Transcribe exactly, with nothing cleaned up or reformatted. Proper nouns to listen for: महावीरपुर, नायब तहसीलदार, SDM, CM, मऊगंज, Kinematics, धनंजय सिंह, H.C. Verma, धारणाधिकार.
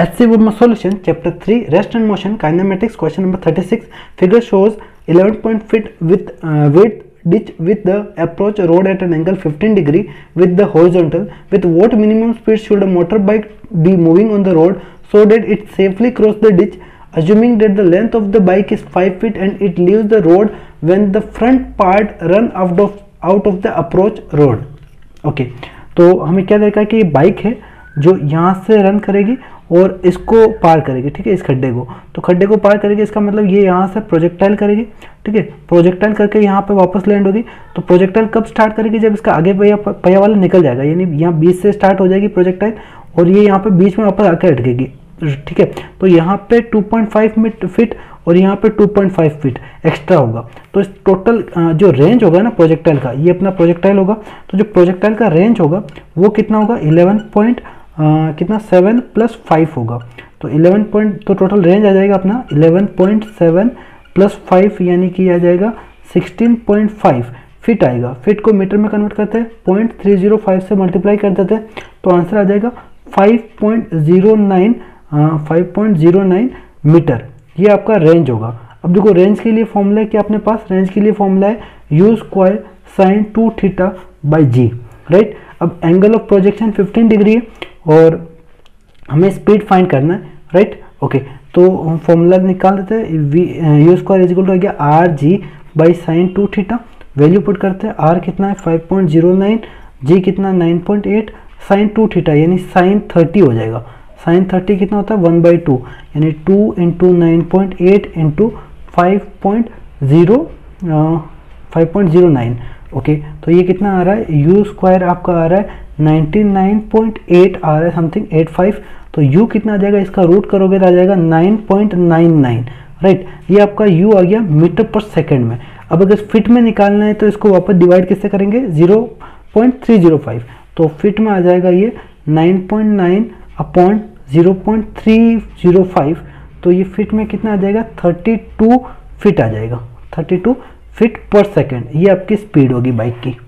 H C. Verma solution, chapter three, rest and motion, kinematics, question number thirty-six. Figure shows eleven point fit with uh, width ditch with the approach road at an angle fifteen degree with the horizontal. With what minimum speed should a motorbike be moving on the road so that it safely crosses the ditch, assuming that the length of the bike is five feet and it leaves the road when the front part run out of out of the approach road. Okay okay. तो हमें क्या देखा कि ये bike है जो यहाँ से रन करेगी और इसको पार करेगी, ठीक है, इस खड्डे को, तो खड्डे को पार करेगी, इसका मतलब ये यहाँ से प्रोजेक्टाइल करेगी, ठीक है, प्रोजेक्टाइल करके यहाँ पे वापस लैंड होगी। तो प्रोजेक्टाइल कब स्टार्ट करेगी? जब इसका आगे पहिया पहिया वाला निकल जाएगा, यानी यहाँ बीच से स्टार्ट हो जाएगी प्रोजेक्टाइल और ये यहाँ पर बीच में वापस आकर अटकेगी, ठीक है। तो यहाँ पे टू पॉइंट फाइव फीट और यहाँ पे two point five feet extra होगा, तो इस टोटल जो रेंज होगा ना प्रोजेक्टाइल का, ये अपना प्रोजेक्टाइल होगा, तो जो प्रोजेक्टाइल का रेंज होगा वो कितना होगा, इलेवन पॉइंट कितना सेवन प्लस फाइव होगा, तो इलेवन पॉइंट, तो टोटल रेंज आ जाएगा अपना eleven point seven plus five यानी कि आ जाएगा सिक्सटीन पॉइंट फाइव फिट आएगा। फिट को मीटर में कन्वर्ट करते हैं, पॉइंट थ्री जीरो फाइव से मल्टीप्लाई कर देते हैं, तो आंसर आ जाएगा five point zero nine five point zero nine metre, ये आपका रेंज होगा। अब देखो रेंज के लिए फॉर्मूला है क्या अपने पास, रेंज के लिए फॉर्मूला है u square sine two theta by g, right. अब angle of projection fifteen degree है और हमें स्पीड फाइंड करना है, राइट। ओके तो हम फॉर्मूला निकाल देते हैं, v u square is equal to हो गया R g by sine two theta, value put करते हैं, आर कितना है five point zero nine, g कितना nine point eight, sine two theta यानी साइन थर्टी हो जाएगा, साइन थर्टी कितना होता है वन बाई टू यानी two into nine point eight into five point zero five point zero nine okay तो ये कितना आ रहा है, यू स्क्वायर आपका आ रहा है नाइन्टी नाइन पॉइंट एट आ रहा है समथिंग एट फाइव, तो यू कितना आ जाएगा, इसका रूट करोगे तो आ जाएगा nine point nine nine right. ये आपका यू आ गया मीटर पर सेकेंड में। अब अगर फिट में निकालना है तो इसको वापस डिवाइड किससे करेंगे, zero point three zero five, तो फिट में आ जाएगा ये nine point nine upon zero point three zero five, तो ये फिट में कितना आ जाएगा थर्टी टू फिट आ जाएगा, thirty two feet per second, ये आपकी स्पीड होगी बाइक की।